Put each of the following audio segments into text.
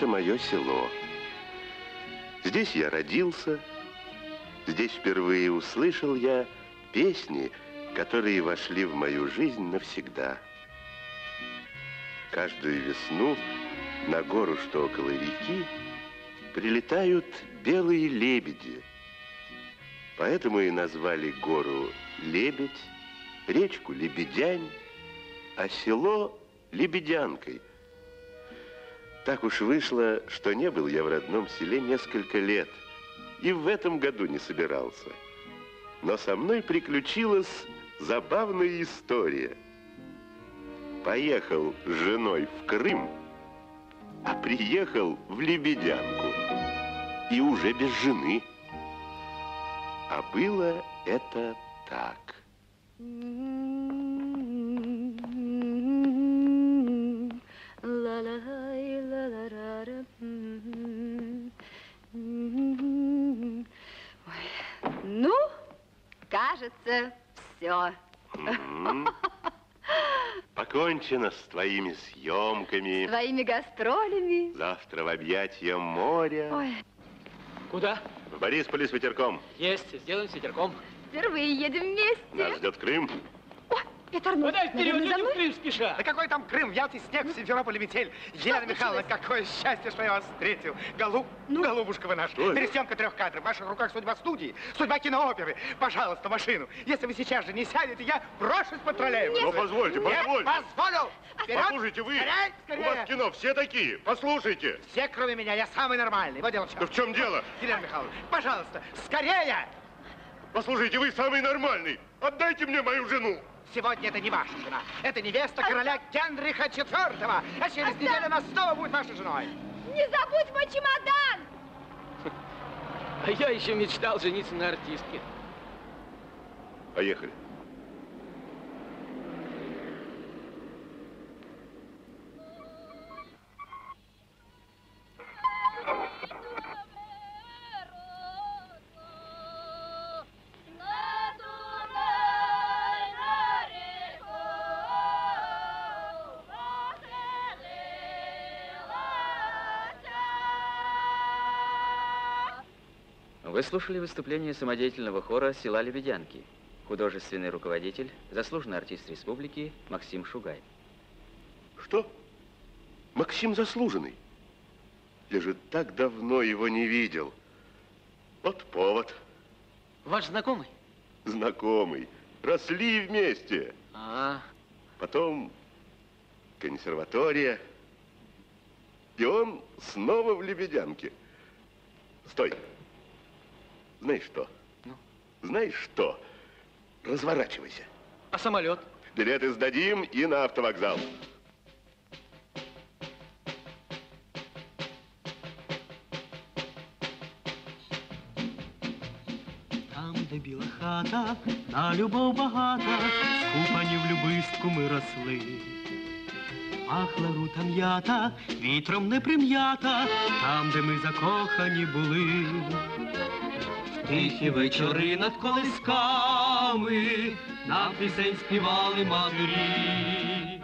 это мое село. Здесь я родился, здесь впервые услышал я песни, которые вошли в мою жизнь навсегда. Каждую весну на гору, что около реки, прилетают белые лебеди. Поэтому и назвали гору Лебедь, речку Лебедянь, а село Лебедянкой. Так уж вышло, что не был я в родном селе несколько лет и в этом году не собирался. Но со мной приключилась забавная история. Поехал с женой в Крым, а приехал в Лебедянку. И уже без жены. А было это так. Ну, кажется, все. Покончено с твоими съемками. С твоими гастролями. Завтра в объятья моря. Ой. Куда? В Борисполе с ветерком. Есть, сделаем с ветерком. Впервые едем вместе. Нас ждет Крым. О, Петр, ну, куда вперед, идем в Крым спеша. Да какой там Крым? В Ялте снег, в Симферополе метель. Елена Михайловна, какое счастье, что я вас встретил. Голубушка вы наша. Пересъемка 3 кадров. В ваших руках судьба студии, судьба кинооперы. Пожалуйста, машину. Если вы сейчас же не сядете, я брошусь под троллейбус. Ну, позвольте, позвольте. Я позволю. Вперед. Послушайте вы, скорее, скорее. У вас кино все такие. Послушайте. Все, кроме меня, я самый нормальный. Вот дело в чем. Да в чем дело? Елена Михайловна, пожалуйста, скорее. Послушайте, вы самый нормальный. Отдайте мне мою жену. Сегодня это не ваша жена. Это невеста короля Генриха IV. А через неделю она снова будет вашей женой. Не забудь мой чемодан! А я еще мечтал жениться на артистке. Поехали. Вы слушали выступление самодеятельного хора села Лебедянки, художественный руководитель, заслуженный артист республики Максим Шугай. Что? Максим заслуженный? Я же так давно его не видел. Вот повод. Ваш знакомый? Знакомый. Росли вместе. Потом консерватория. И он снова в Лебедянке. Стой. Знаешь что? Ну? Знаешь что? Разворачивайся. А самолет? Билеты сдадим и на автовокзал. Там, де біла хата, на любов багата, скупані в любистку ми росли. Пахла рутам'ята, вітром не прим'ята, там, де ми закохані були. Тихі вечори над колисками нам пісень співали матері.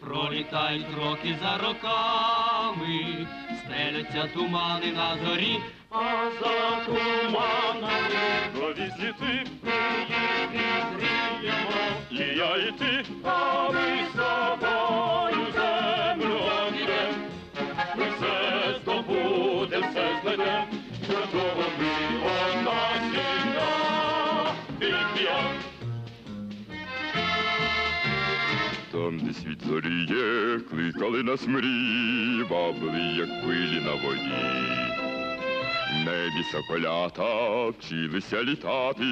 Пролітають роки за роками, стеляться тумани на зорі. А за туманами нові світи, ми зріємо, і я, і ти, а ми з собою землю об'єм. Ми все здобудем, все знайдем, чудово ми. Там, де світ зоріє, кликали нас мрії, бабли, як пилі на воді. В небі соколята вчилися літати,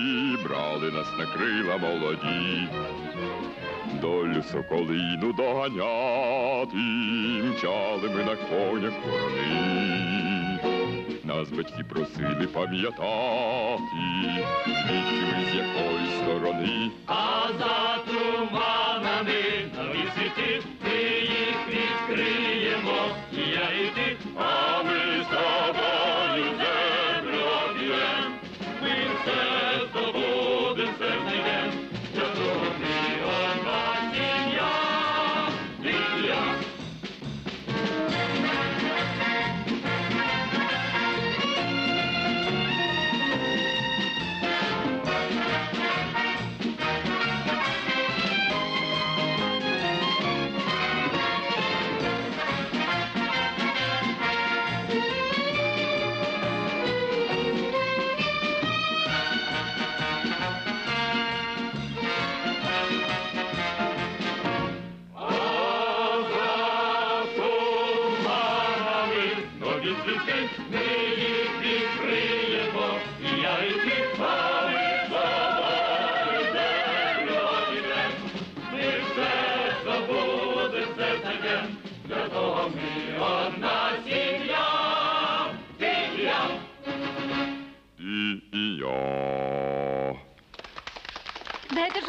брали нас на крила молоді. Долю соколину доганяти, мчали ми на конях ворони. Нас батьки просили пам'ятати, звідки ми з якої сторони. А за туманами нові світи, ми їх відкриємо, і я, і ти, а ми з тобою землю об'єм. Ми все здобудем, все знайдем, для того ми одна сім'я, ти і я.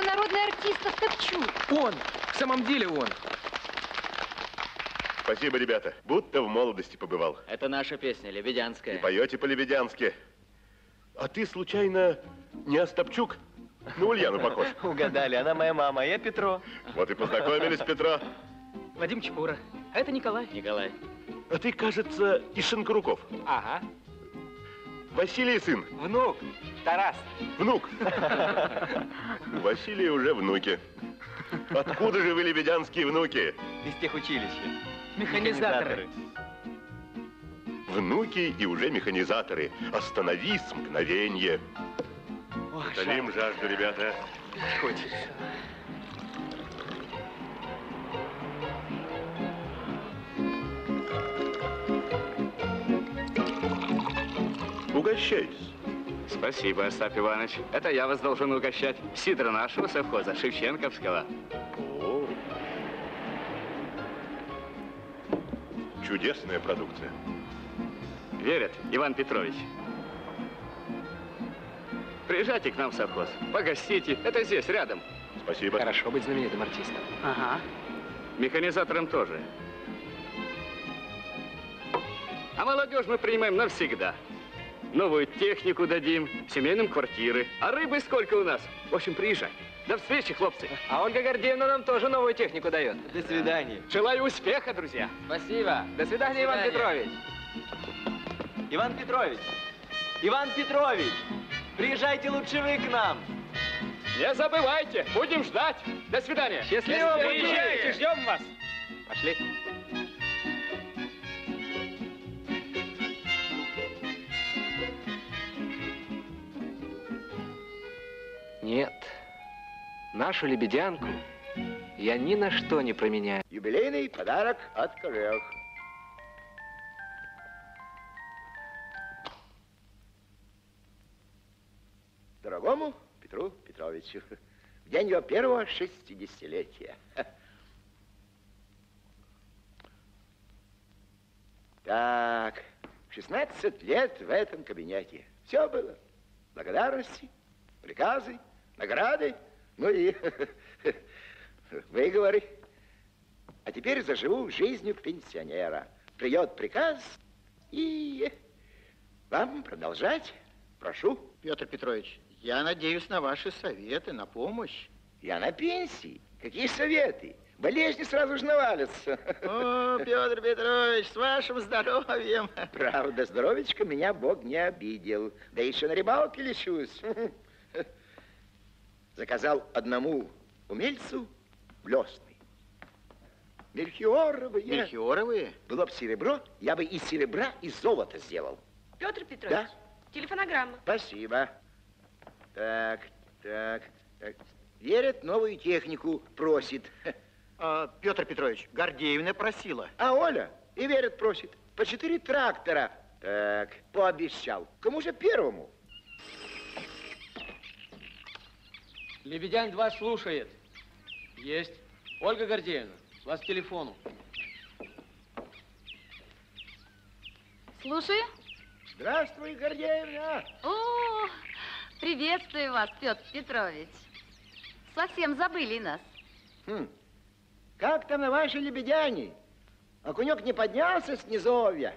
народный артист Остапчук. Он, в самом деле он. Спасибо, ребята. Будто в молодости побывал. Это наша песня, лебедянская. И поете по-лебедянски. А ты, случайно, не Остапчук? На Ульяну похож. Угадали, она моя мама, а я Петро. Вот и познакомились, Петро. Вадим Чепура. А это Николай. Николай. А ты, кажется, из Шинкаруков. Ага. Василий сын. Внук. Тарас. Внук. У Василия уже внуки. Откуда же вы, лебедянские внуки? Из техучилища. Механизаторы. Внуки и уже механизаторы. Остановись, мгновенье. Утолим жажду, ребята. Хочется. Угощайтесь. Спасибо, Остап Иванович. Это я вас должен угощать. Сидра нашего совхоза, Шевченковского. О. Чудесная продукция. Верит, Иван Петрович. Приезжайте к нам в совхоз, погостите. Это здесь, рядом. Спасибо. Хорошо быть знаменитым артистом. Ага. Механизатором тоже. А молодежь мы принимаем навсегда. Новую технику дадим, семейным квартиры. А рыбы сколько у нас? В общем, приезжай. До встречи, хлопцы. А Ольга Гордеевна нам тоже новую технику дает. До свидания. Желаю успеха, друзья. Спасибо. До свидания, Иван Петрович. Иван Петрович. Иван Петрович. Приезжайте лучше вы к нам. Не забывайте, будем ждать. До свидания. Счастливо, приезжайте, ждем вас. Пошли. Нет, нашу лебедянку я ни на что не променяю. Юбилейный подарок от коллег. Дорогому Петру Петровичу, в день его первого 60-летия. Так, 16 лет в этом кабинете. Все было. Благодарности, приказы, награды, ну и выговоры. А теперь заживу жизнью пенсионера. Придет приказ и вам продолжать. Прошу. Петр Петрович. Я надеюсь на ваши советы, на помощь. Я на пенсии? Какие советы? Болезни сразу же навалятся. О, Петр Петрович, с вашим здоровьем. Правда, здоровечко меня Бог не обидел. Да еще на рыбалке лечусь. Заказал одному умельцу блесны. Мельхиоровые. Мельхиоровые? Было бы серебро, я бы из серебра и золота сделал. Петр Петрович, да? Телефонограмма. Спасибо. Так. Верит, новую технику просит. А, Петр Петрович, Гордеевна просила. А Оля и Верит просит. По 4 трактора. Так, пообещал. Кому же первому? Лебедянь 2 слушает. Есть. Ольга Гордеевна, вас к телефону. Слушаю. Здравствуй, Гордеевна. О-о-о. Приветствую вас, Петр Петрович. Совсем забыли нас. Хм. Как там на вашей лебедяне? Окунек не поднялся с низовья?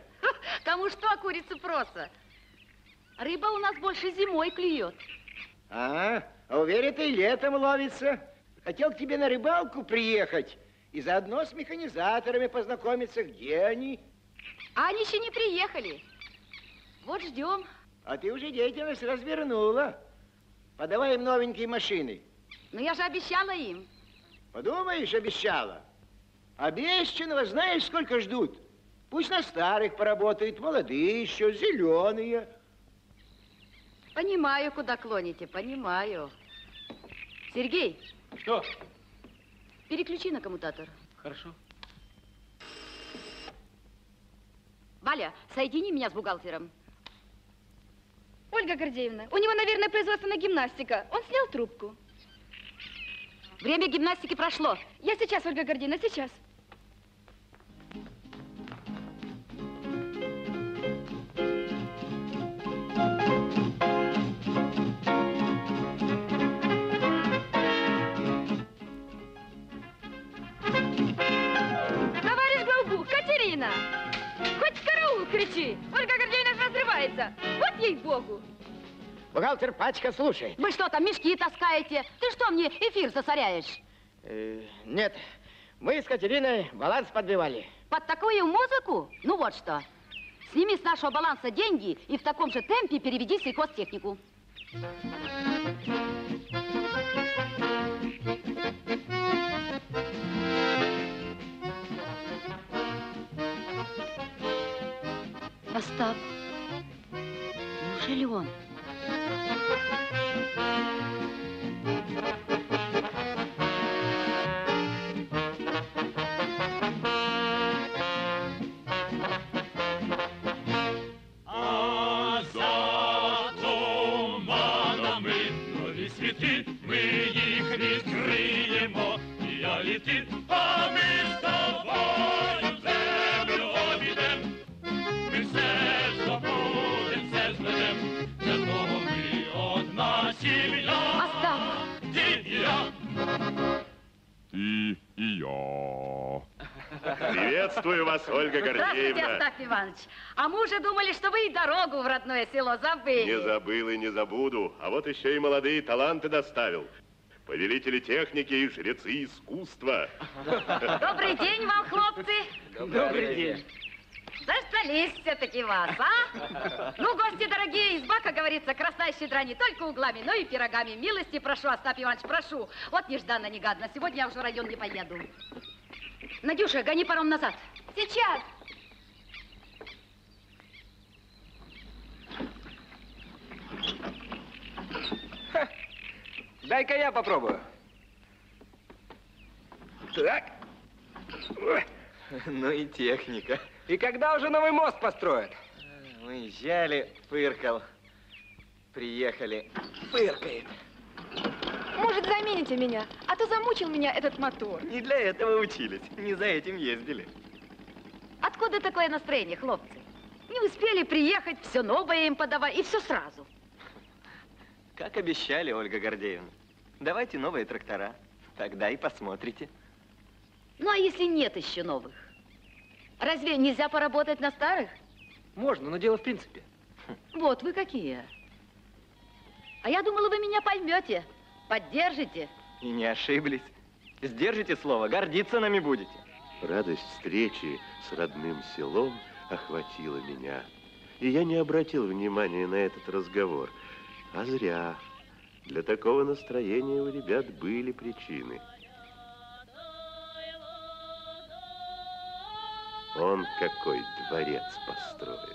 Кому что, а курица проса. Рыба у нас больше зимой клюет. А уверен, и летом ловится. Хотел к тебе на рыбалку приехать и заодно с механизаторами познакомиться. Где они? А они еще не приехали. Вот ждем. А ты уже деятельность развернула. Подавай им новенькие машины. Но я же обещала им. Подумаешь, обещала. Обещанного знаешь, сколько ждут. Пусть на старых поработают, молодые еще, зеленые. Понимаю, куда клоните, понимаю. Сергей. Что? Переключи на коммутатор. Хорошо. Валя, соедини меня с бухгалтером. Ольга Гордеевна, у него, наверное, производственная гимнастика. Он снял трубку. Время гимнастики прошло. Я сейчас, Ольга Гордеевна, сейчас. ей-богу. Бухгалтер Пачка слушает. Вы что там, мешки таскаете? Ты что мне эфир засоряешь? Нет, мы с Катериной баланс подбивали. Под такую музыку? Ну вот что. Сними с нашего баланса деньги и в таком же темпе переведи сельхозтехнику. Остап, неужели он? Приветствую вас, Ольга Гордеевна. Здравствуйте, Остап Иванович. А мы уже думали, что вы и дорогу в родное село забыли. Не забыл и не забуду. А вот еще и молодые таланты доставил. Повелители техники и жрецы искусства. Добрый день вам, хлопцы. Добрый день. Заждались все-таки вас, а? Ну, гости дорогие, изба, как говорится, красная щедра не только углами, но и пирогами. Милости прошу, Остап Иванович, прошу. Вот нежданно-негадно, сегодня я уже в район не поеду. Надюша, гони паром назад. Сейчас. Дай-ка я попробую. Так. Ну и техника. И когда уже новый мост построят? Уезжали, фыркал. Приехали, фыркает. Может, замените меня? А то замучил меня этот мотор. Не для этого учились, не за этим ездили. Откуда такое настроение, хлопцы? Не успели приехать, все новое им подавай, и все сразу. Как обещали, Ольга Гордеевна, давайте новые трактора, тогда и посмотрите. Ну, а если нет еще новых? Разве нельзя поработать на старых? Можно, но дело в принципе. Вот вы какие. А я думала, вы меня поймете. Поддержите. И не ошиблись. Сдержите слово, гордиться нами будете. Радость встречи с родным селом охватила меня. И я не обратил внимания на этот разговор. А зря. Для такого настроения у ребят были причины. Он какой дворец построили.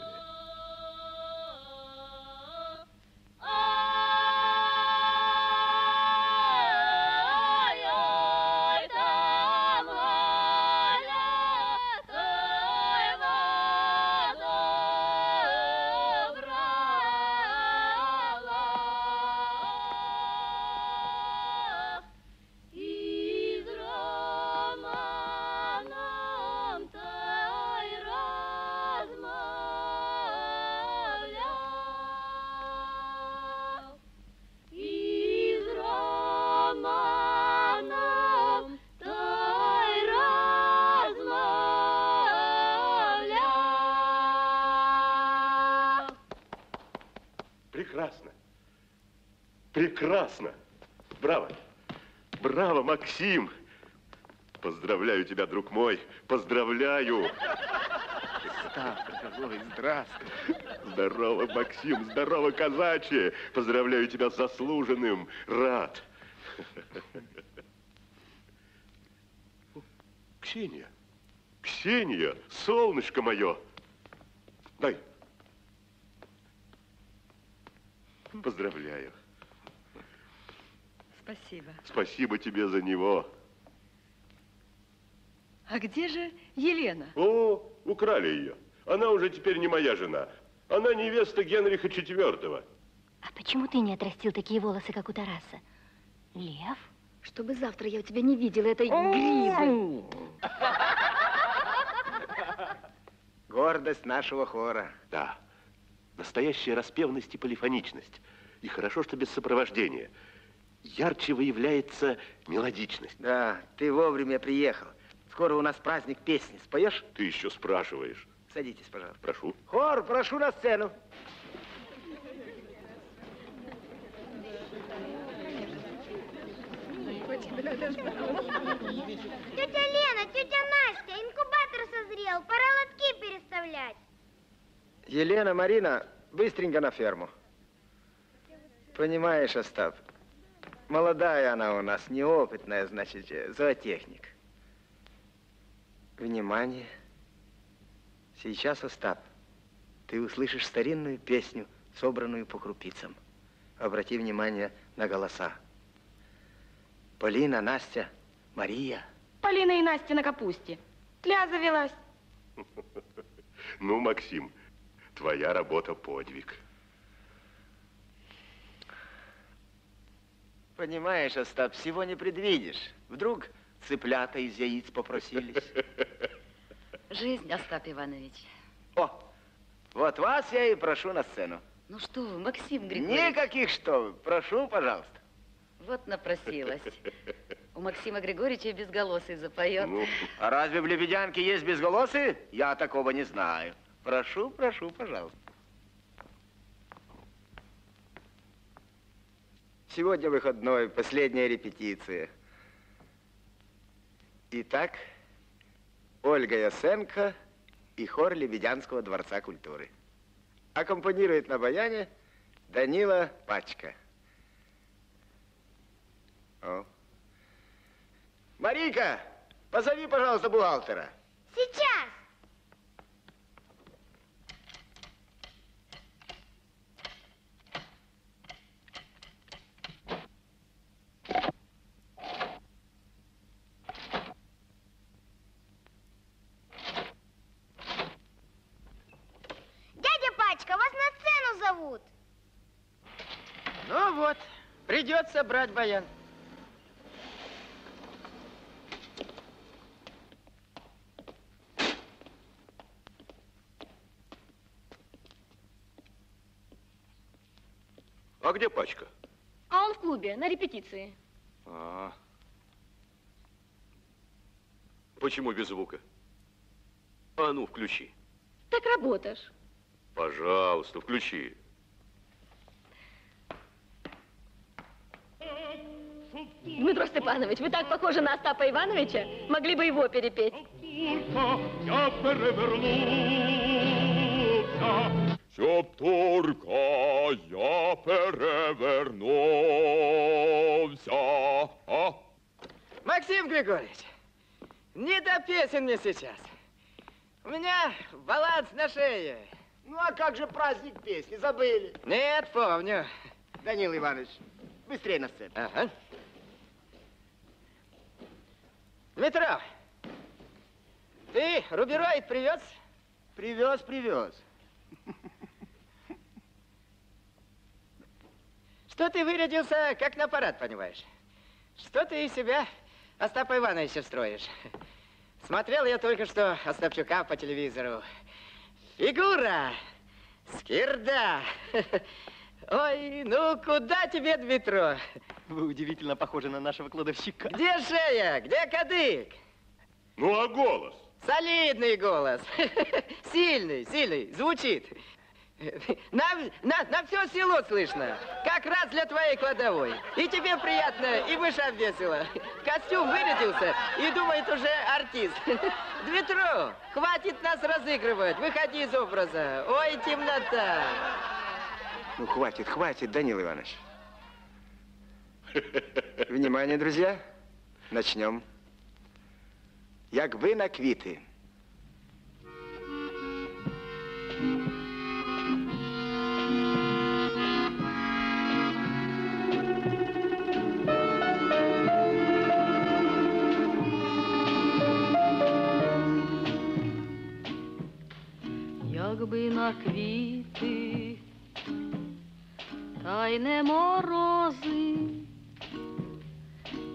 Прекрасно! Браво! Браво, Максим! Поздравляю тебя, друг мой! Поздравляю! Здравствуй! Здорово, Максим! Здорово, казачье! Поздравляю тебя с заслуженным! Рад! Ксения! Ксения! Солнышко мое! Дай! Поздравляю! Спасибо. Спасибо тебе за него. А где же Елена? О, украли ее. Она уже теперь не моя жена. Она невеста Генриха IV. А почему ты не отрастил такие волосы, как у Тараса? Лев? Чтобы завтра я у тебя не видела этой гризы. Гордость нашего хора. Да. Настоящая распевность и полифоничность. И хорошо, что без сопровождения. Ярче выявляется мелодичность. Да, ты вовремя приехал. Скоро у нас праздник песни. Споешь? Ты еще спрашиваешь. Садитесь, пожалуйста. Прошу. Хор, прошу на сцену. Тетя Лена, тетя Настя, инкубатор созрел, пора лотки переставлять. Елена, Марина, быстренько на ферму. Понимаешь, Остап, молодая она у нас, неопытная, значит, зоотехник. Внимание. Сейчас, Остап, ты услышишь старинную песню, собранную по крупицам. Обрати внимание на голоса. Полина, Настя, Мария. Полина и Настя на капусте. Тля завелась. Ну, Максим, твоя работа подвиг. Понимаешь, Остап, всего не предвидишь. Вдруг цыплята из яиц попросились. Жизнь, Остап Иванович. О, вот вас я и прошу на сцену. Ну что вы, Максим Григорьевич. Никаких что вы, прошу, пожалуйста. Вот напросилась. У Максима Григорьевича безголосый запоет. Ну, а разве в Лебедянке есть безголосые? Я такого не знаю. Прошу, прошу, пожалуйста. Сегодня выходной, последняя репетиция. Итак, Ольга Ясенко и хор Лебедянского дворца культуры. Аккомпанирует на баяне Данила Пачка. О. Марика, позови, пожалуйста, бухгалтера. Сейчас. Придется брать баян. А где Пачка? А он в клубе, на репетиции. А-а-а. Почему без звука? А ну, включи. Так работаешь. Пожалуйста, включи. Дмитро Степанович, вы так похожи на Остапа Ивановича, могли бы его перепеть. Я перевернулся, чтоб только я перевернулся. А? Максим Григорьевич, не до песен мне сейчас. У меня баланс на шее. Ну а как же праздник песни, забыли? Нет, помню. Данил Иванович, быстрее на сцену. Ага. Петро, ты рубероид привез? Привез, привез. Что ты вырядился, как на парад, понимаешь? Что ты из себя Остапа Ивановича строишь? Смотрел я только что Остапчука по телевизору. Фигура, скирда. Ой, ну куда тебе, Дмитро? Вы удивительно похожи на нашего кладовщика. Где шея? Где кадык? Ну а голос? Солидный голос. Сильный, сильный, звучит. На все село слышно. Как раз для твоей кладовой. И тебе приятно, и мышам весело. Костюм вырядился и думает уже артист. Дмитро, хватит нас разыгрывать. Выходи из образа. Ой, темнота. Ну, хватит, хватит, Данил Иванович. Внимание, друзья. Начнем. Якби на квіти. Якби на квіти. Та й не морози,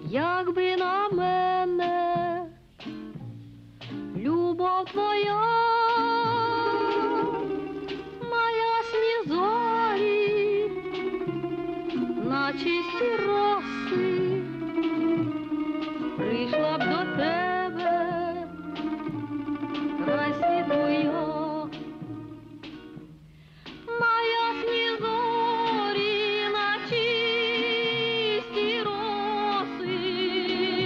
якби на мене любов твоя, моя снізорі, на чисті роси, прийшла б до тебе, красі твоя. Субтитры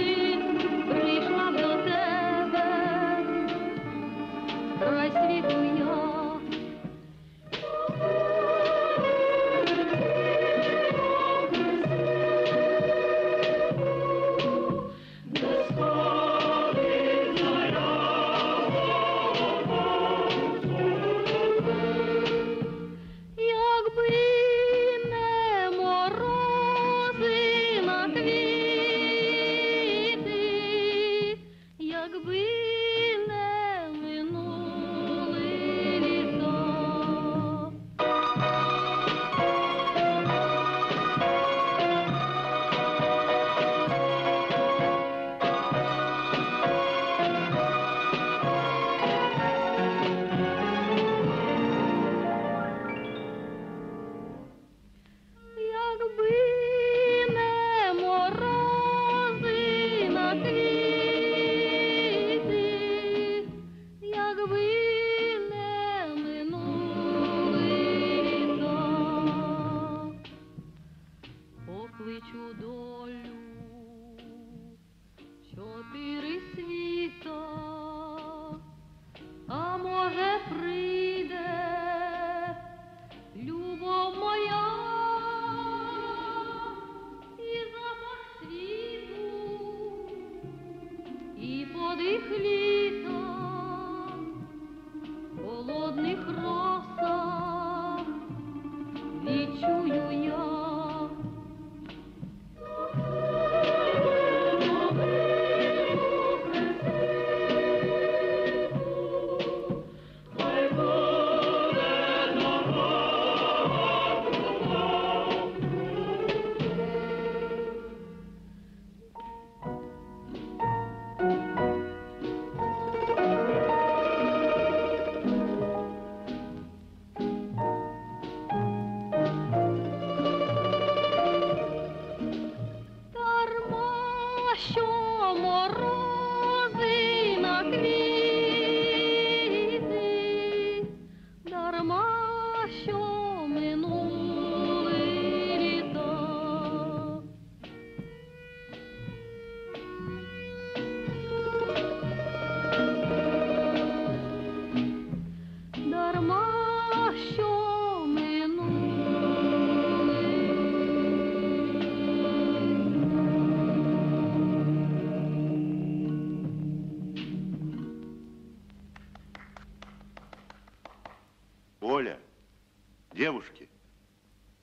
девушки.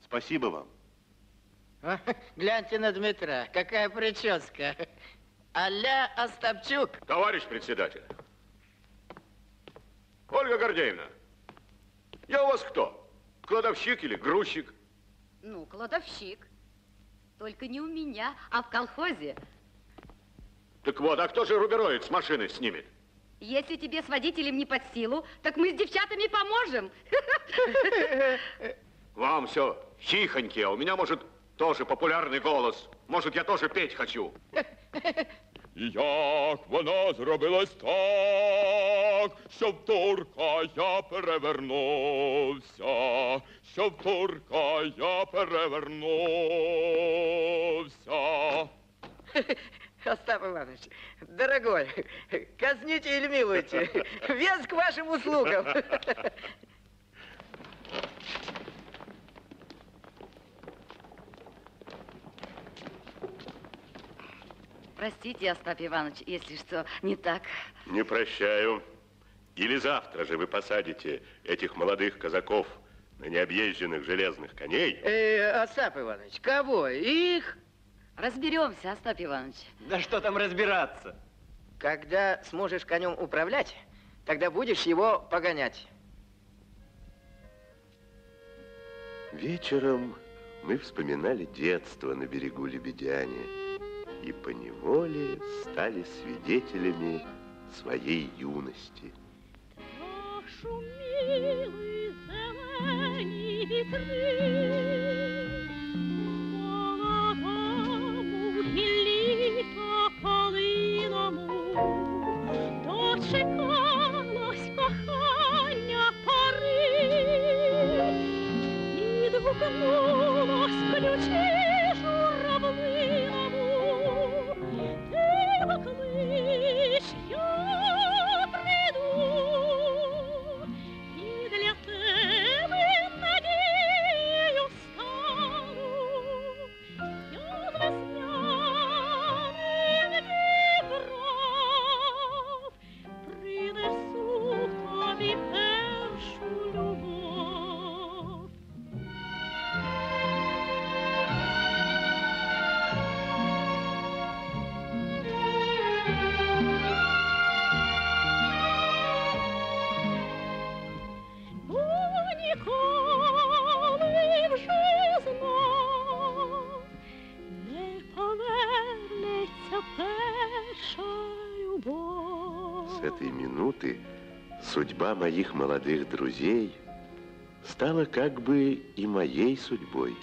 Спасибо вам. А, гляньте на Дмитра, какая прическа. А-ля Остапчук. Товарищ председатель. Ольга Гордеевна, я у вас кто? Кладовщик или грузчик? Ну, кладовщик. Только не у меня, а в колхозе. Так вот, а кто же рубероид с машины снимет? Если тебе с водителем не под силу, так мы с девчатами поможем. Вам все хихоньки, а у меня, может, тоже популярный голос. Может, я тоже петь хочу. Як вона зробилась так, що в турка я перевернувся, що в турка я перевернувся. Остап Иванович, дорогой, казните или милуйте, вес к вашим услугам. Простите, Остап Иванович, если что не так. Не прощаю. Или завтра же вы посадите этих молодых казаков на необъезженных железных коней. Остап Иванович, кого? Их? Разберемся, Остап Иванович. Да что там разбираться? Когда сможешь конем управлять, тогда будешь его погонять. Вечером мы вспоминали детство на берегу Лебедяни. И поневоле стали свидетелями своей юности. Ох, шумили зелени ветры, молодому гілліто калиному, дочекалось кохання пари, відгукнулось ключі журавлиному. Клич, я приду, и для тебе надею стану. Я весняных вібров принесу тобі першу любов. С этой минуты судьба моих молодых друзей стала как бы и моей судьбой.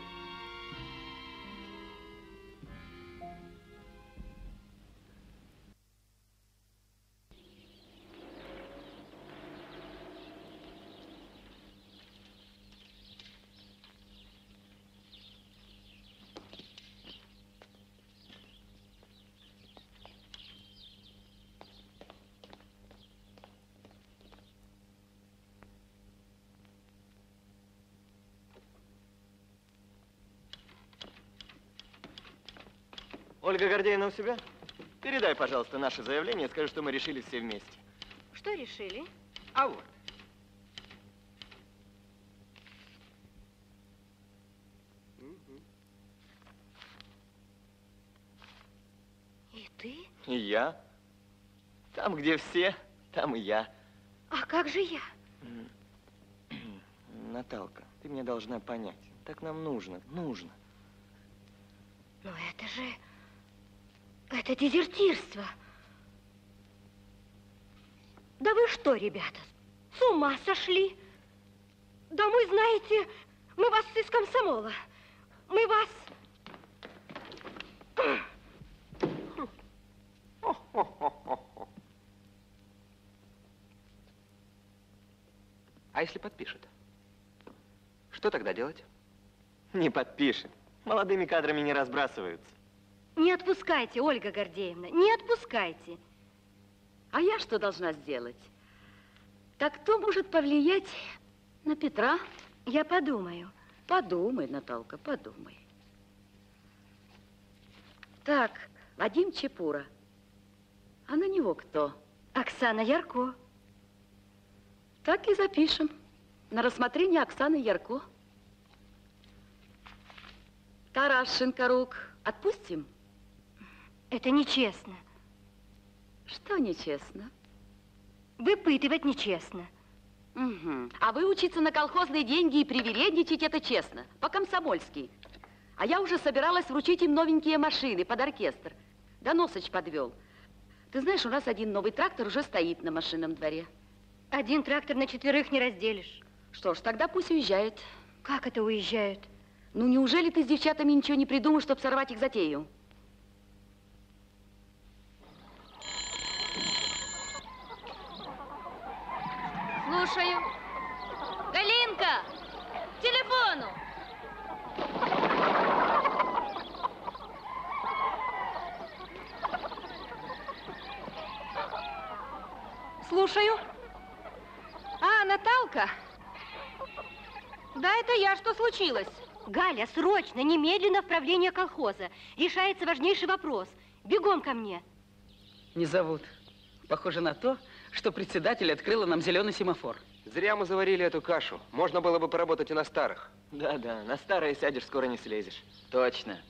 Ольга Гордеевна у себя? Передай, пожалуйста, наше заявление, скажи, что мы решили все вместе. Что решили? А вот. И ты? И я. Там, где все, там и я. А как же я? Наталка, ты меня должна понять. Так нам нужно, нужно. Но это же... Это дезертирство. Да вы что, ребята, с ума сошли? Да мы, знаете, мы вас из комсомола. Мы вас... А если подпишет? Что тогда делать? Не подпишет. Молодыми кадрами не разбрасываются. Не отпускайте, Ольга Гордеевна, не отпускайте. А я что должна сделать? Так кто может повлиять на Петра? Я подумаю. Подумай, Наталка, подумай. Так, Вадим Чепура. А на него кто? Оксана Ярко. Так и запишем. На рассмотрение Оксаны Ярко. Тарас Шинкарук, отпустим? Это нечестно. Что нечестно? Выпытывать нечестно. Угу. А вы учиться на колхозные деньги и привередничать — это честно, по-комсомольски. А я уже собиралась вручить им новенькие машины под оркестр. Да Носач подвел. Ты знаешь, у нас один новый трактор уже стоит на машинном дворе. Один трактор на четверых не разделишь. Что ж, тогда пусть уезжает. Как это уезжает? Ну, неужели ты с девчатами ничего не придумал, чтобы сорвать их затею? Слушаю. Галинка, к телефону! Слушаю. А, Наталка? Да, это я. Что случилось? Галя, срочно, немедленно в правление колхоза. Решается важнейший вопрос. Бегом ко мне. Не зовут. Похоже на то, что председатель открыла нам зеленый семафор. Зря мы заварили эту кашу. Можно было бы поработать и на старых. Да, на старые сядешь, скоро не слезешь. Точно.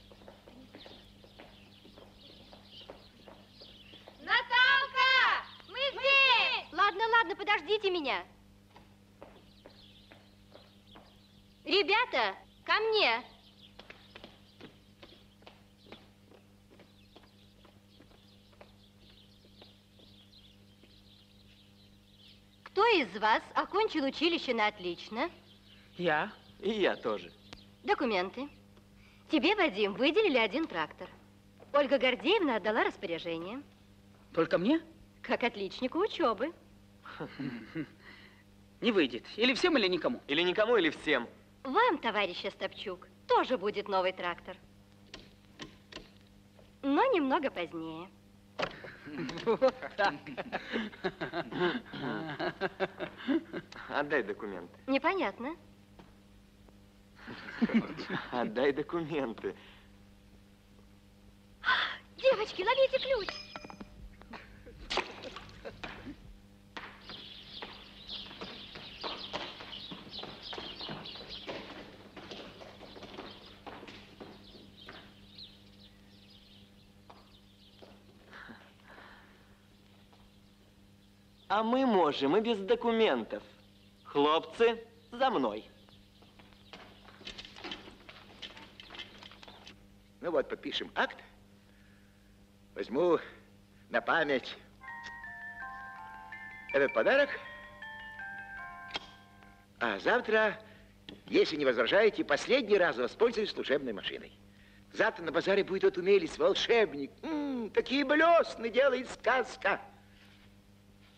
Наталка! Мы здесь! Ладно, подождите меня. Ребята, ко мне. Кто из вас окончил училище на отлично? Я. И я тоже. Документы. Тебе, Вадим, выделили один трактор. Ольга Гордеевна отдала распоряжение. Только мне? Как отличнику учебы. Не выйдет. Или всем, или никому. Или никому, или всем. Вам, товарищ Остапчук, тоже будет новый трактор. Но немного позднее. Вот так. Отдай документы. Непонятно. Отдай документы. Девочки, ловите ключ. А мы можем и без документов. Хлопцы, за мной. Ну вот, подпишем акт. Возьму на память этот подарок. А завтра, если не возражаете, последний раз воспользуюсь служебной машиной. Завтра на базаре будет тот умелец, волшебник. Такие блесны делает сказка.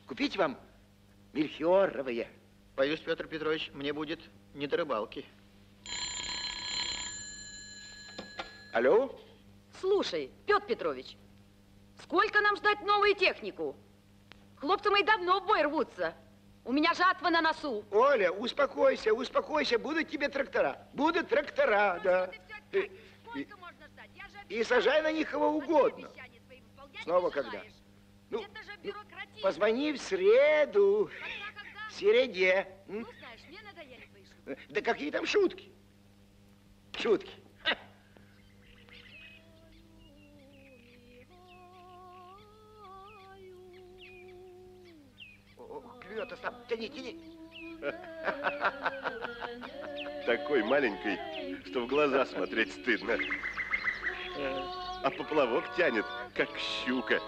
Купить вам мельхиоровые. Боюсь, Петр Петрович, мне будет не до рыбалки. Алло? Слушай, Петр Петрович, сколько нам ждать новую технику? Хлопцы мои давно в бой рвутся. У меня жатва на носу. Оля, успокойся, будут тебе трактора. Будут трактора, да. Сколько можно ждать? И сажай на них кого угодно. Снова когда? Ну, позвони в среду, когда? В середе. Ну, знаешь, мне надоели твои шутки. Да какие там шутки? Шутки. Ха. О, клюет, Остап, тяни. Такой маленький, что в глаза смотреть стыдно. А поплавок тянет, как щука.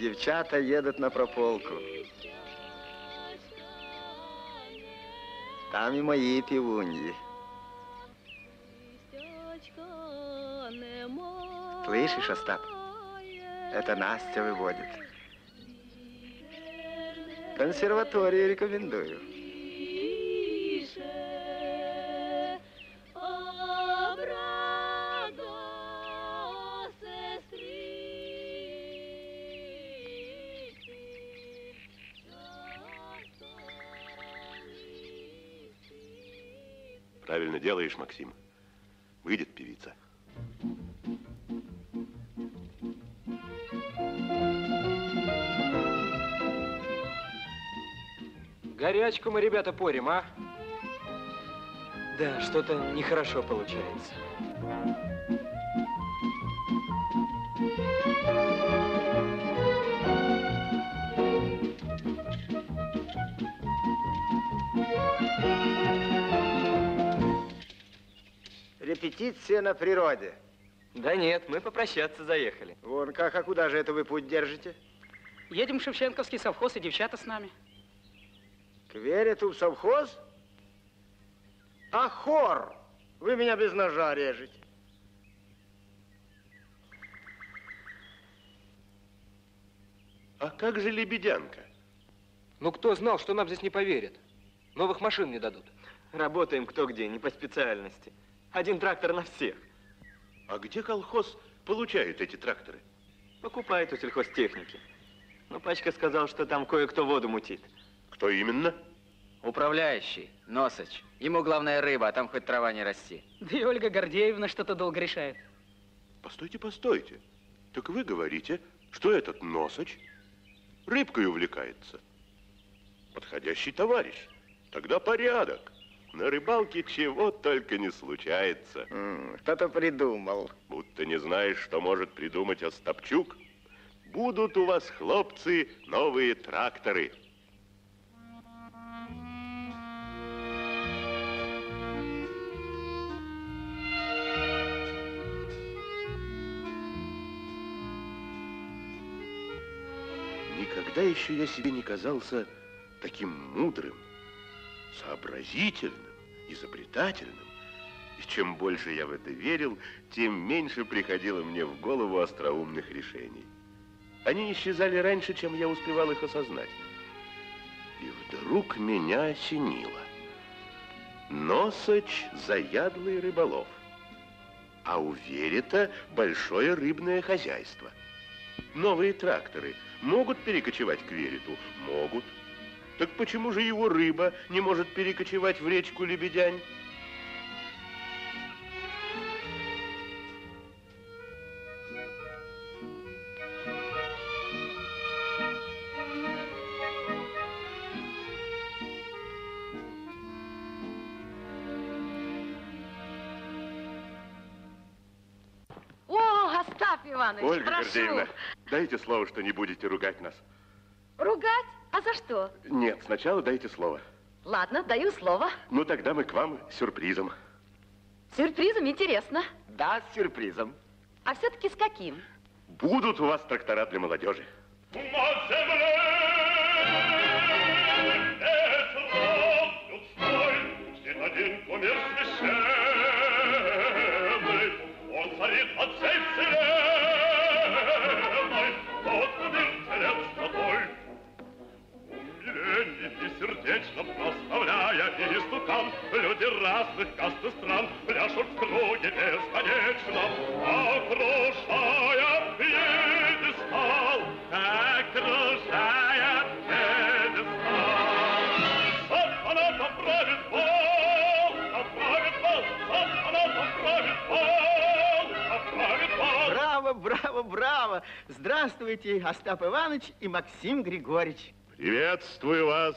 Девчата едут на прополку. Там и мои пивуньи. Слышишь, Остап? Это Настя выводит. Консерваторию рекомендую. Правильно делаешь, Максим. Выйдет певица. Горячку мы, ребята, порим, а? Да, что-то нехорошо получается. Репетиция на природе. Да нет, мы попрощаться заехали. Вон как, а куда же это вы путь держите? Едем в Шевченковский совхоз, и девчата с нами. К Вериту в совхоз? А хор? Вы меня без ножа режете. А как же Лебедянка? Ну, кто знал, что нам здесь не поверят? Новых машин не дадут. Работаем кто где, не по специальности. Один трактор на всех. А где колхоз получает эти тракторы? Покупает у сельхозтехники. Но Пачка сказал, что там кое-кто воду мутит. Кто именно? Управляющий, Носач. Ему главное рыба, а там хоть трава не расти. Да и Ольга Гордеевна что-то долго решает. Постойте, постойте. Так вы говорите, что этот Носач рыбкой увлекается. Подходящий товарищ. Тогда порядок. На рыбалке чего только не случается. Кто-то придумал. Будто не знаешь, что может придумать Остапчук. Будут у вас, хлопцы, новые тракторы. Никогда еще я себе не казался таким мудрым, сообразительным, изобретательным. И чем больше я в это верил, тем меньше приходило мне в голову остроумных решений. Они исчезали раньше, чем я успевал их осознать. И вдруг меня осенило. Носач – заядлый рыболов, а у Верита большое рыбное хозяйство. Новые тракторы могут перекочевать к Вериту? Могут. Так почему же его рыба не может перекочевать в речку Лебедянь? О, Остап Иванович, прошу. Ольга Гордеевна, дайте слово, что не будете ругать нас. Ругать? А за что? Нет, сначала дайте слово. Ладно, даю слово. Ну, тогда мы к вам с сюрпризом. Сюрпризом? Интересно. Да, с сюрпризом. А все-таки с каким? Будут у вас трактора для молодежи. Сердечно прославляя и стукан, люди разных каст и стран пляшут в круге бесконечно, окружая пьедестал, окружая пьедестал. Сам фанатом правит Бог, отправит Бог, сам фанатом правит Бог, отправит Бог. Браво, браво, браво! Здравствуйте, Остап Иванович и Максим Григорьевич. Приветствую вас,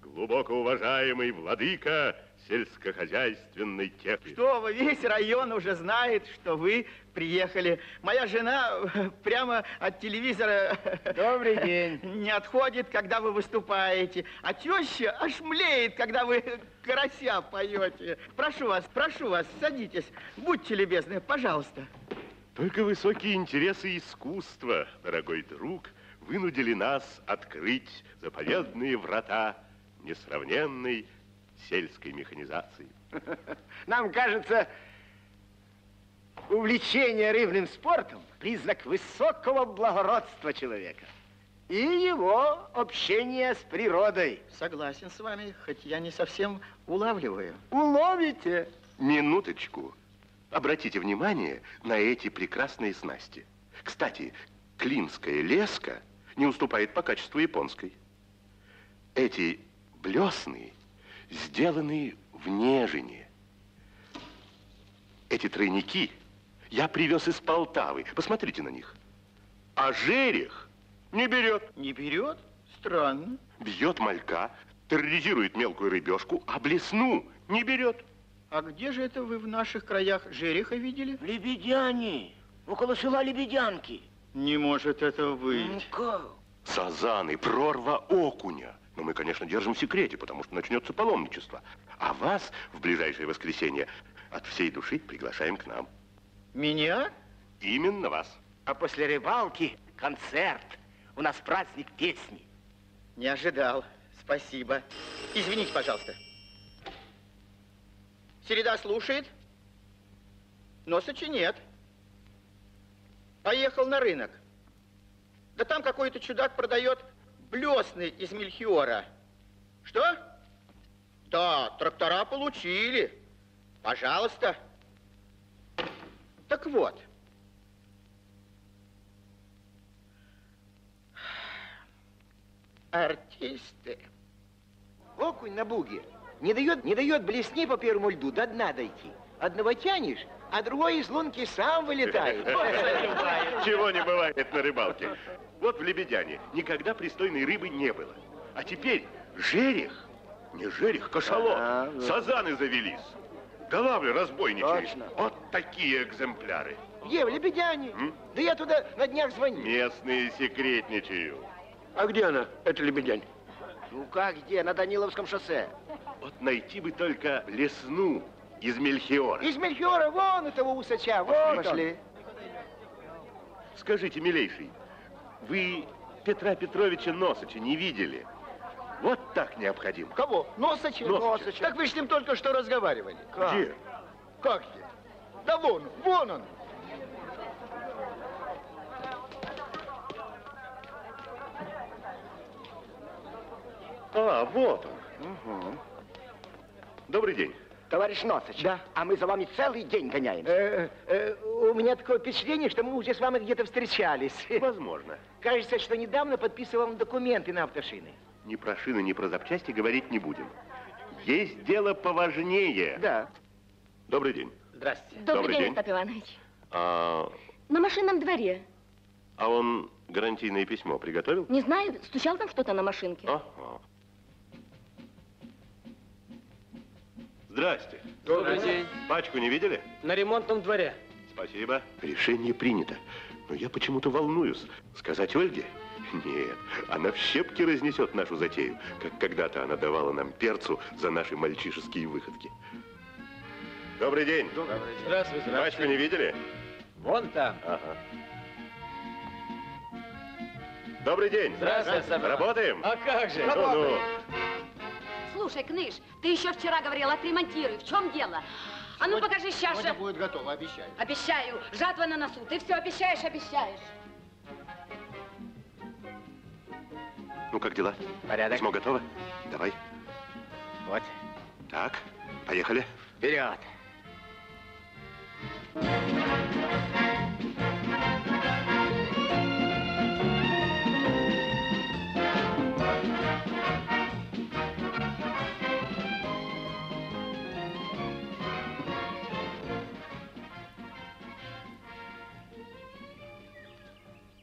глубоко уважаемый владыка сельскохозяйственной техники. Что вы, весь район уже знает, что вы приехали. Моя жена прямо от телевизора добрый день не отходит, когда вы выступаете. А теща аж млеет, когда вы «Карася» поете. Прошу вас, садитесь. Будьте любезны, пожалуйста. Только высокие интересы искусства, дорогой друг, вынудили нас открыть заповедные врата несравненной сельской механизации. Нам кажется, увлечение рыбным спортом – признак высокого благородства человека и его общения с природой. Согласен с вами, хоть я не совсем улавливаю. Уловите! Минуточку. Обратите внимание на эти прекрасные снасти. Кстати, клинская леска не уступает по качеству японской. Эти блесны сделаны в Нежине. Эти тройники я привез из Полтавы. Посмотрите на них. А жерех не берет. Не берет? Странно. Бьет малька, терроризирует мелкую рыбешку, а блесну не берет. А где же это вы в наших краях жереха видели? Лебедяне. Около села Лебедянки. Не может этого быть. Ну как? Сазаны, прорва окуня. Но мы, конечно, держим в секрете, потому что начнется паломничество. А вас в ближайшее воскресенье от всей души приглашаем к нам. Меня? Именно вас. А после рыбалки концерт. У нас праздник песни. Не ожидал. Спасибо. Извините, пожалуйста. Середа слушает, Носача нет. Поехал на рынок. Да там какой-то чудак продает блесны из Мельхиора. Что? Да, трактора получили. Пожалуйста. Так вот. Артисты. Окунь на буге не дает блесни по первому льду, до дна дойти. Одного тянешь, а другой из лунки сам вылетает. Чего не бывает на рыбалке. Вот в Лебедяне никогда пристойной рыбы не было. А теперь жерех, не жерех, кашалот, сазаны завелись. Голавлю разбойничают. Вот такие экземпляры. Где, в Лебедяне? Да я туда на днях звонил. Местные секретничают. А где она, эта Лебедянь? Ну как где, на Даниловском шоссе. Вот найти бы только лесну из Мельхиора. Из Мельхиора, вон этого усача, вон. Пошли. Скажите, милейший, вы Петра Петровича Носача не видели? Вот так необходимо. Кого? Носача? Носача. Так вы с ним только что разговаривали. Как? Где? Как где? Да вон, вон он. А, вот он. Угу. Добрый день. Товарищ Носач, да. А мы за вами целый день гоняемся. У меня такое впечатление, что мы уже с вами где-то встречались. Возможно. Кажется, что недавно подписывал документы на автошины. Ни про шины, ни про запчасти говорить не будем. Есть дело поважнее. Да. Добрый день. Здравствуйте. Добрый день, Остап Иванович. На машинном дворе. А он гарантийное письмо приготовил? Не знаю, стучал там что-то на машинке. Ага. Здрасте. Добрый день. Пачку не видели? На ремонтном дворе. Спасибо. Решение принято. Но я почему-то волнуюсь. Сказать Ольге? Нет. Она в щепки разнесет нашу затею, как когда-то она давала нам перцу за наши мальчишеские выходки. Добрый день. Добрый день. Здравствуйте. Пачку не видели? Вон там. Ага. Добрый день. Здравствуйте. Работаем? А как же? Работаем. Слушай, Кныш, ты еще вчера говорил, отремонтируй. В чем дело? А ну покажи сейчас же. Сегодня будет готово, обещаю. Обещаю. Жатва на носу. Ты все обещаешь, обещаешь. Ну, как дела? Порядок. Письмо готово? Давай. Вот. Так, поехали. Вперед.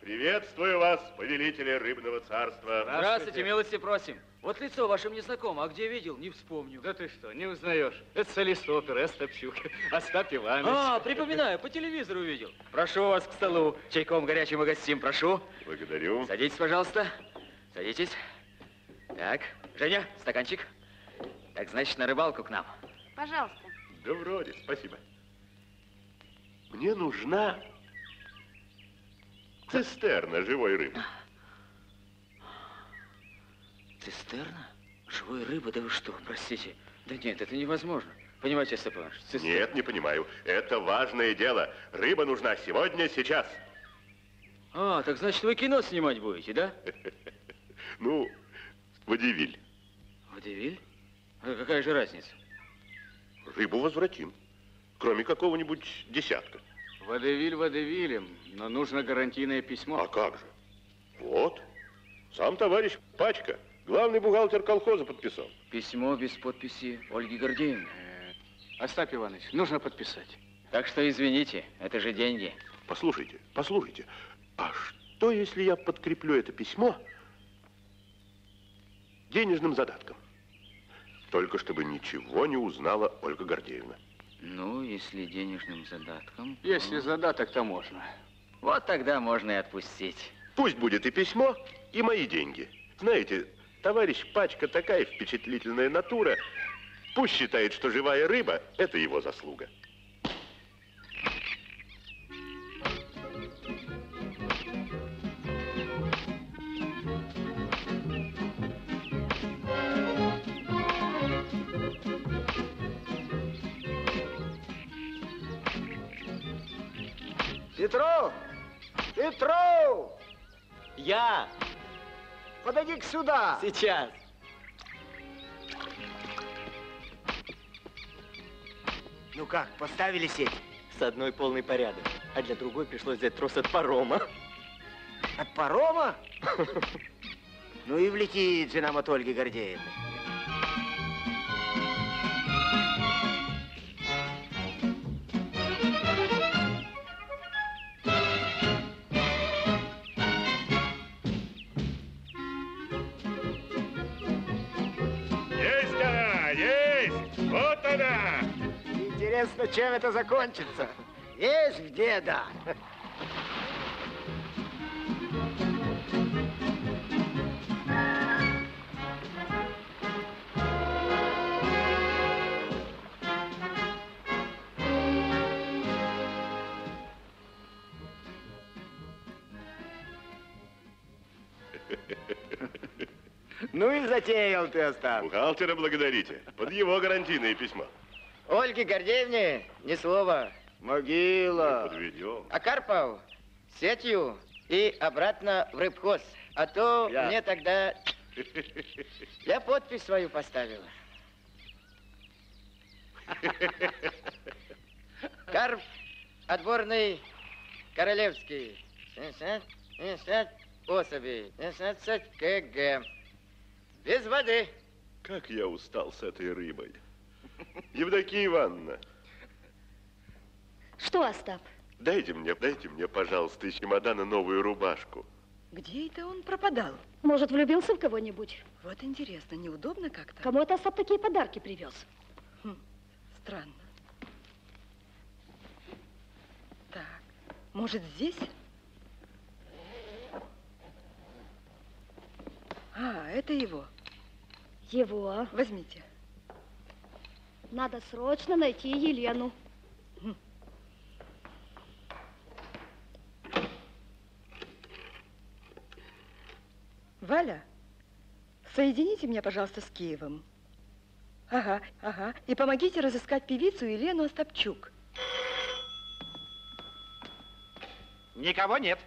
Приветствую вас, повелители рыбного царства. Здравствуйте, милости просим. Вот лицо вашим не знакомо, а где видел, не вспомню. Да ты что, не узнаешь? Это солист оперы Остапчук, Остап Иванович. А, припоминаю, по телевизору видел. Прошу вас к столу, чайком горячим угостим, прошу. Благодарю. Садитесь, пожалуйста. Садитесь. Так, Женя, стаканчик. Так, значит, на рыбалку к нам. Пожалуйста. Да вроде, спасибо. Мне нужна... цистерна живой рыбы. Цистерна? Живой рыбы? Да вы что, простите. Да нет, это невозможно. Понимаете, Остап Иванович? Нет, не понимаю. Это важное дело. Рыба нужна сегодня, сейчас. А, так значит, вы кино снимать будете, да? Ну, водевиль. Водевиль? А какая же разница? Рыбу возвратим. Кроме какого-нибудь десятка. Водевиль водевилем, но нужно гарантийное письмо. А как же? Вот. Сам товарищ Пачка, главный бухгалтер колхоза, подписал. Письмо без подписи Ольги Гордеевны. Остап Иванович, нужно подписать. Так что извините, это же деньги. Послушайте, послушайте, а что, если я подкреплю это письмо денежным задатком? Только чтобы ничего не узнала Ольга Гордеевна. Ну, если денежным задатком... То... Если задаток, то можно. Вот тогда можно и отпустить. Пусть будет и письмо, и мои деньги. Знаете, товарищ Пачка такая впечатлительная натура. Пусть считает, что живая рыба – это его заслуга. Петро! Петро! Я! Подойди-ка сюда! Сейчас! Ну как, поставили сеть? С одной полный порядок, а для другой пришлось взять трос от парома. От парома? Ну и влетит же нам от Ольги Гордеевны. Интересно, чем это закончится? Есть где, да. Ну и затеял ты, Остап. Бухгалтера благодарите. Под его гарантийное письмо. Ольге Гордеевне ни слова. Могила. А Карпов сетью и обратно в рыбхоз. А то я. Мне тогда... Я подпись свою поставила. Карп отборный королевский. 60 особей. 16 кг. Без воды. Как я устал с этой рыбой. Евдокия Ивановна. Что, Остап? Дайте мне, пожалуйста, из чемодана новую рубашку. Где это он пропадал? Может, влюбился в кого-нибудь? Вот интересно, неудобно как-то? Кому это Остап такие подарки привез? Странно. Так, может, здесь? А, это его. Его. Возьмите. Надо срочно найти Елену. Валя, соедините меня, пожалуйста, с Киевом. Ага. И помогите разыскать певицу Елену Остапчук. Никого нет.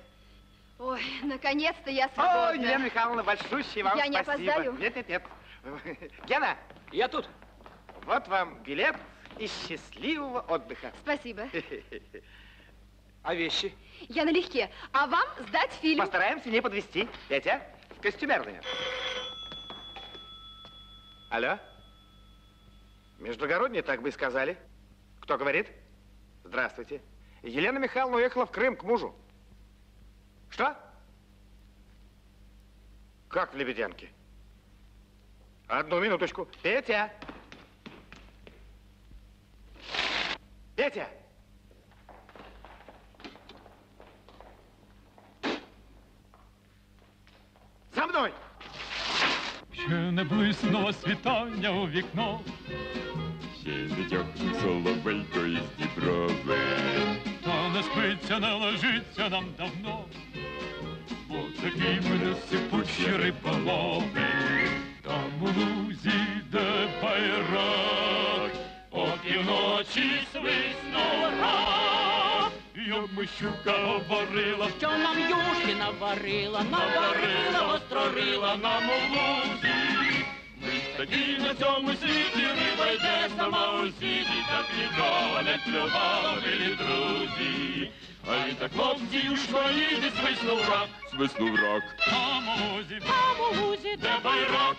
Ой, наконец-то я свободна. О, Елена Михайловна, большущий вам спасибо. Я не опоздаю? Нет. Гена, я тут. Вот вам билет из счастливого отдыха. Спасибо. А вещи? Я налегке, а вам сдать фильм. Постараемся не подвести. Петя, в костюмерные. Алло? Междугородние, так бы и сказали. Кто говорит? Здравствуйте. Елена Михайловна уехала в Крым к мужу. Что? Как в Лебедянке? Одну минуточку. Петя! Петя! За мной! Ще не блиснуло світання у вікно, ще зітьохнуло белько із Діброви. Та не спиться, не ложиться нам давно, бо такі ми несипучі риболови. Там у лузі, де байрак, о півночі свиснув рак. Йомищука говорила, що нам юшки наварила, вострорила нам у лузі. Ми такі на цьому світі, риба йде сама у світі, так нікого не клювала, милі друзі. Ай так, хлопці, у шваїді свиснув рак. Там у лузі, де байрак.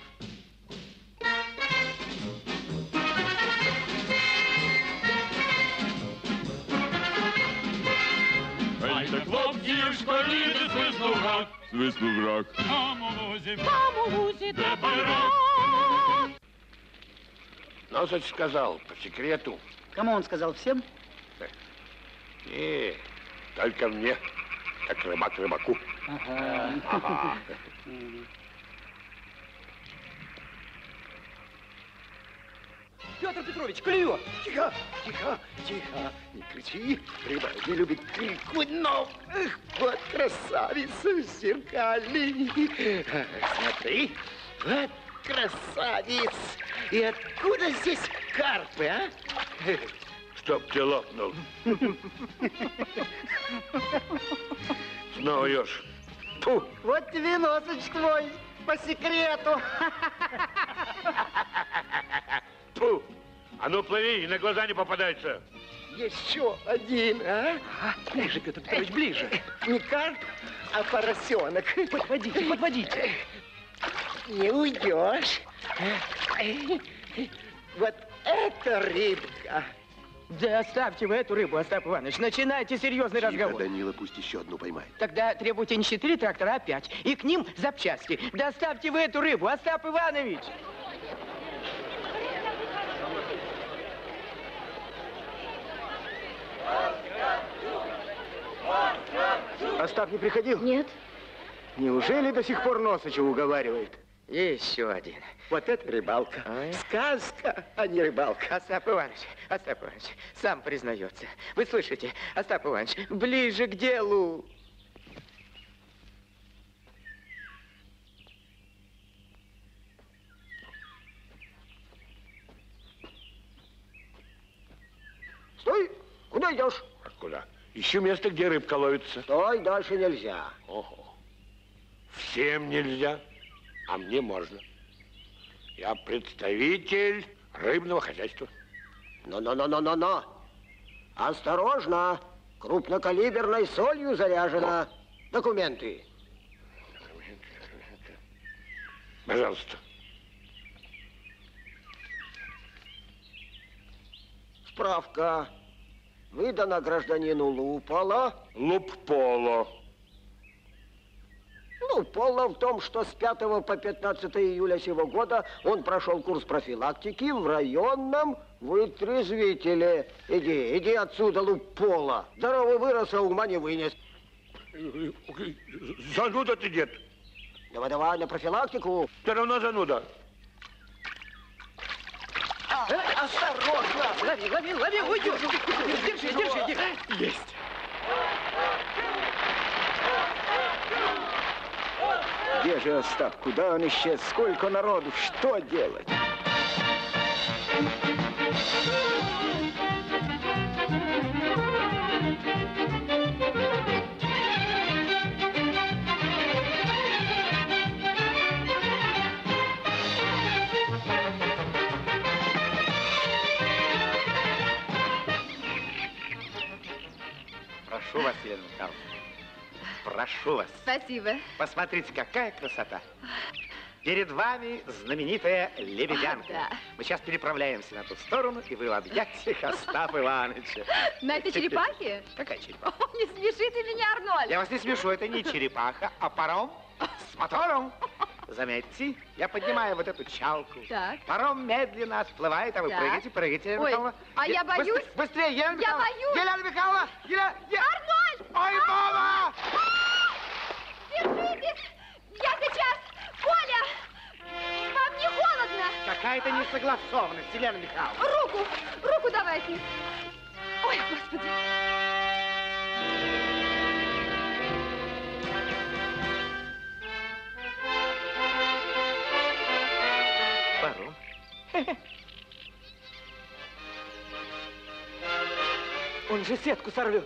школіти свиснув грак, свиснув грак. Там у лузі, де пирог. Носач сказал по секрету. Кому он сказал? Всем? Не, только мне, как рыбак рыбаку. Ага. Ага. Петр Петрович, клюет! Тихо, тихо, тихо, не кричи. Рыбак не любит крикнуть, но... Эх, вот красавица в зеркале. Смотри, вот красавец. И откуда здесь карпы, а? Чтоб ты лопнул. Снова ешь. Фу. Вот тебе носач твой, по секрету. Фу. А ну плыви, и на глаза не попадается. Еще один, а? Ближе, Петр Петрович, ближе. Не карп, а поросенок. Подводите, подводите. Не уйдешь. Вот это рыбка. Да оставьте вы эту рыбу, Остап Иванович. Начинайте серьезный разговор. Данила пусть еще одну поймает. Тогда требуйте не 4 трактора, а 5. И к ним запчасти. Да оставьте вы эту рыбу, Остап Иванович. Остап не приходил? Нет. Неужели до сих пор Носача уговаривает? И еще один. Вот это рыбалка. А? Сказка, а не рыбалка. Остап Иванович, сам признается. Вы слышите, Остап Иванович, ближе к делу. Стой! Куда идешь? Куда? Ищу место, где рыбка ловится. Стой, дальше нельзя. Ого. Всем нельзя. А мне можно. Я представитель рыбного хозяйства. Но-но-но-но-но-но! Осторожно! Крупнокалиберной солью заряжено. Документы. Документы. Пожалуйста. Справка. Выдана гражданину Лупола. Лупола. Ну, полно в том, что с 5 по 15 июля сего года он прошел курс профилактики в районном вытрезвителе. Иди, иди отсюда, Лупола. Здоровый вырос, а ума не вынес. Зануда ты, дед. Давай, давай, на профилактику. Все равно зануда. Осторожно! Лови, лови, лови, уйдешь! Держи, держи, держи! Есть! Где же Остап? Куда он исчез? Сколько народу? Что делать? Прошу вас, Елена Михайловна. Прошу вас. Спасибо. Посмотрите, какая красота. Перед вами знаменитая Лебедянка. Да. Мы сейчас переправляемся на ту сторону, и вы в объятиях Остапа Ивановича. На этой черепахе? Какая черепаха? О, не смешите меня, Арнольд. Я вас не смешу, это не черепаха, а паром с мотором. Заметьте, я поднимаю вот эту чалку. Так. Паром медленно отплывает, а вы так прыгаете, прыгаете, Елена Михайловна. А я боюсь. Быстрее, Елена Михайловна. Я боюсь. Елена Михайловна. Арнольд! Ой, мама! Держитесь! Я сейчас! Коля! Вам не холодно? Какая-то несогласованность, Елена Михайловна. Руку! Руку давайте! Ой, Господи! Пару. Он же сетку сорвет.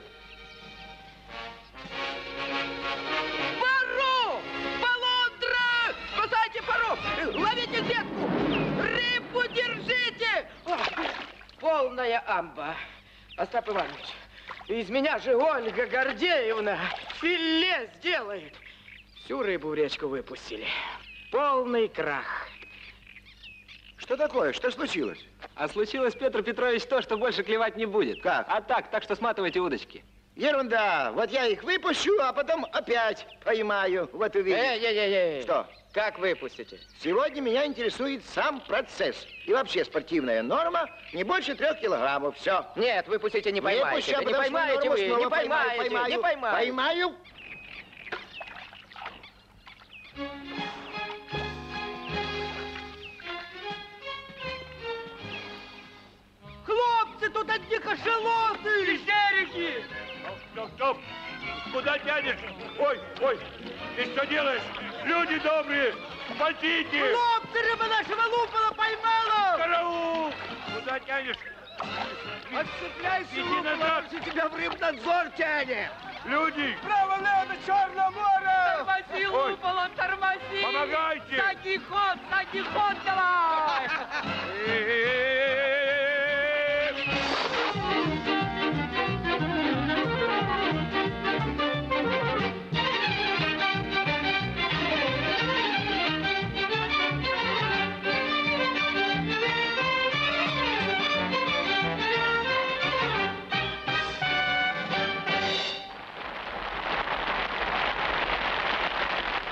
Ловите сетку! Рыбу держите! О, полная амба. Остап Иванович, из меня же Ольга Гордеевна филе сделает. Всю рыбу в речку выпустили. Полный крах. Что такое? Что случилось? А случилось, Петр Петрович, то, что больше клевать не будет. Как? А так что сматывайте удочки. Ерунда. Вот я их выпущу, а потом опять поймаю. Вот увидите. Что? Как выпустите? Сегодня меня интересует сам процесс. И вообще спортивная норма не больше 3 килограммов. Все. Нет, выпустите, не поймаете. Выпущу, не поймаете вы, не поймаете, не поймаете. Поймаю. Хлопцы, тут одни кошелоты! Лежерики! Стоп, стоп! Куда тянешь? Ой, ой! Ты что делаешь? Люди добрые! Спасите! Хлопцы, рыба нашего Лупола поймала! Караул! Куда тянешь? Отцепляйся, Лупола, если тебя в рыбнадзор тянет! Люди! Право, лево, Черное море! Тормози, Лупола, тормози! Помогайте! Саги ход давай!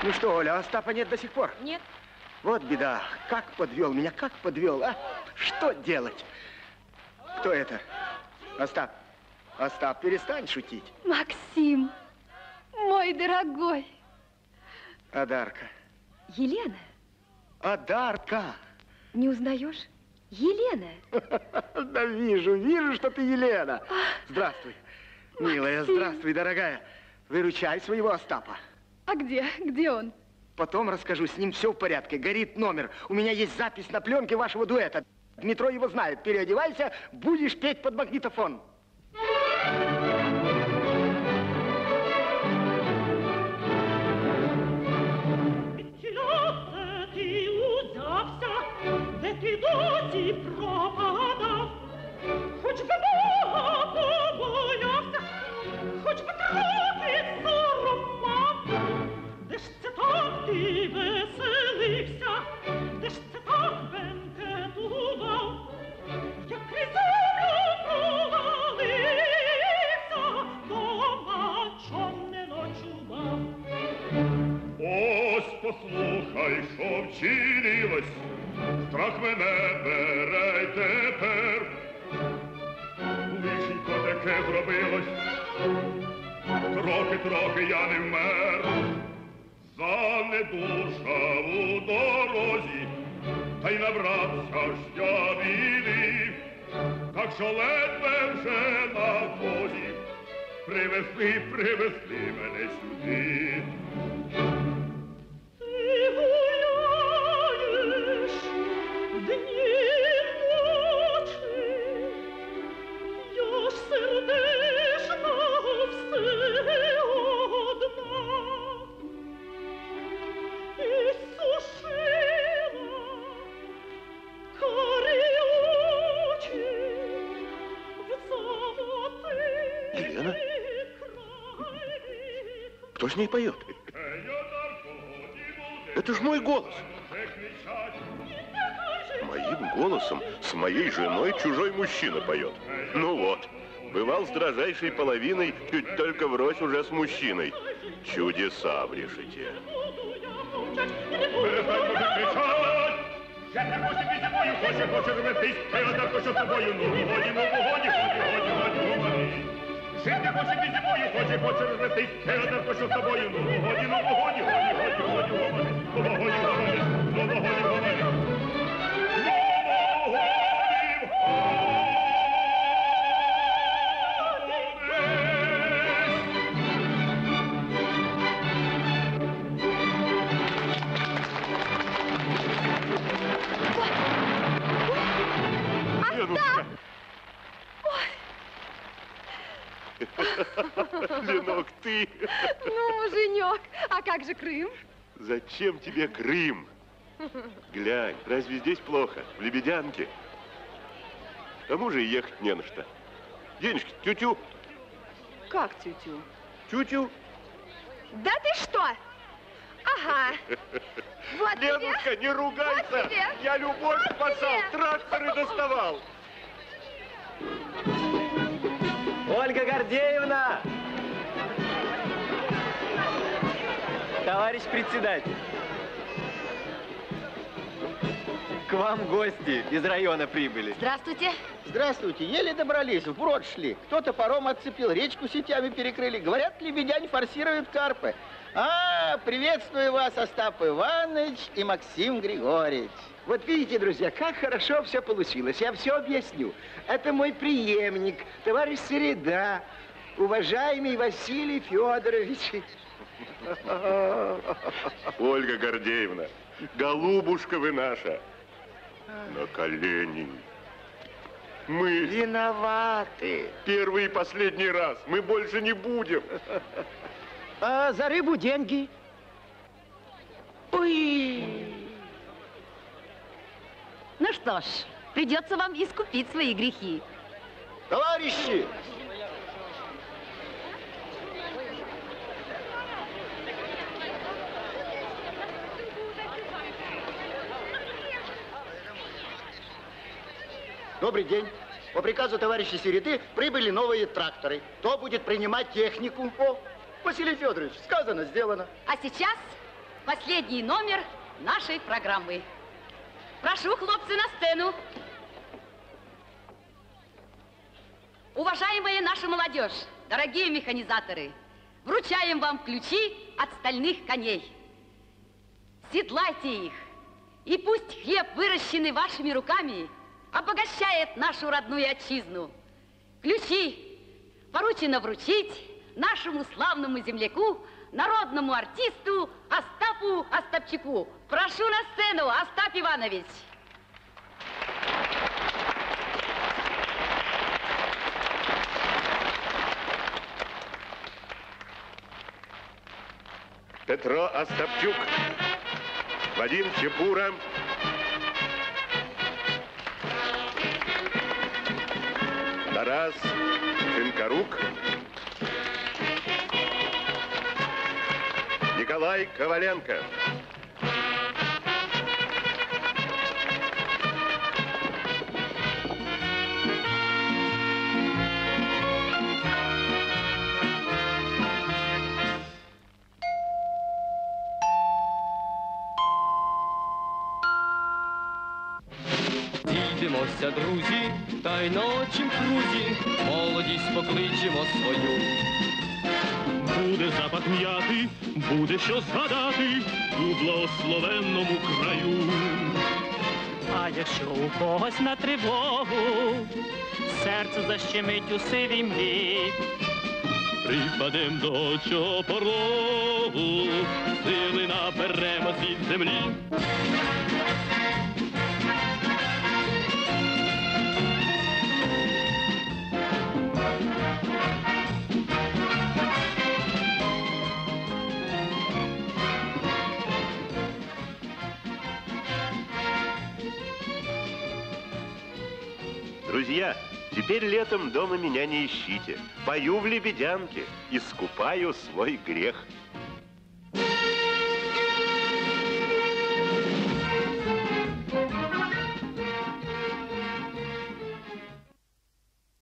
Ну что, Оля, Остапа нет до сих пор? Нет. Вот беда. Как подвел меня, как подвел, а? Что делать? Кто это? Остап. Остап, перестань шутить. Максим, мой дорогой. Адарка. Елена. Адарка. Не узнаешь? Елена. Да вижу, вижу, что ты Елена. Здравствуй. Милая, здравствуй, дорогая. Выручай своего Остапа. А где? Где он? Потом расскажу, с ним все в порядке. Горит номер. У меня есть запись на пленке вашего дуэта. Дмитро его знает. Переодевайся, будешь петь под магнитофон. Ти веселився, де ж це так бенкетував, як крізь землю провалився, дома чом не ночував. Ось послухай, що вчинилось, страх мене бере тепер. Лишенько таке зробилось, трохи-трохи я не вмер. Занедужав у дорозі, та й набрався ж я біди, так що ледве вже на возі привезли, привезли мене сюди. Ти гуляєш дні ночі, я ж сердешна все. Елена? Кто с ней поет? Это ж мой голос. Моим голосом с моей женой чужой мужчина поет. Ну вот, бывал с дрожайшей половиной, чуть только врозь уже с мужчиной. Чудеса в решете. Я не хочу быть тобою, хочу быть, а я так хочу тобою, ну, гони. Я не хочу быть тобою, хочу быть, а я так хочу тобою, ну, гони. Ленок, ты. Ну, муженек, а как же Крым? Зачем тебе Крым? Глянь, разве здесь плохо? В Лебедянке. К тому же ехать не на что. Денежки, тю-тю. Как тю-тю? Тю-тю. Да ты что? Ага. Вот Ленушка, тебе. Не ругайся. Вот я любовь вот спасал, тебе. Тракторы доставал. Ольга Гордеевна! Товарищ председатель, к вам гости из района прибыли. Здравствуйте. Здравствуйте. Еле добрались, вброд шли. Кто-то паром отцепил, речку сетями перекрыли. Говорят, лебедянь форсирует карпы. Приветствую вас, Остап Иванович и Максим Григорьевич. Вот видите, друзья, как хорошо все получилось. Я все объясню. Это мой преемник, товарищ Середа, уважаемый Василий Федорович. Ольга Гордеевна, голубушка вы наша, на колени. Мы виноваты. Первый и последний раз. Мы больше не будем. А за рыбу деньги. Ой. Ну что ж, придется вам искупить свои грехи. Товарищи! Добрый день. По приказу товарища Середы прибыли новые тракторы. Кто будет принимать технику? О, Василий Федорович, сказано, сделано. А сейчас последний номер нашей программы. Прошу, хлопцы, на сцену. Уважаемая наша молодежь, дорогие механизаторы, вручаем вам ключи от стальных коней. Седлайте их, и пусть хлеб, выращенный вашими руками, обогащает нашу родную отчизну. Ключи поручено вручить нашему славному земляку, народному артисту Остапу Остапчуку. Прошу на сцену, Остап Иванович. Петро Остапчук, Вадим Чепура. Тарас Чинкарук, Николай Коваленко, друзі, та й ночим крузі, молодість покличемо свою. Буде запах м'яти, буде що згадати у благословенному краю. А якщо у когось на тривогу серце защемить у сивій млі, припадем до очого порогу, сили наберемо зі землі. Друзья, теперь летом дома меня не ищите. Пою в Лебедянке, искупаю свой грех.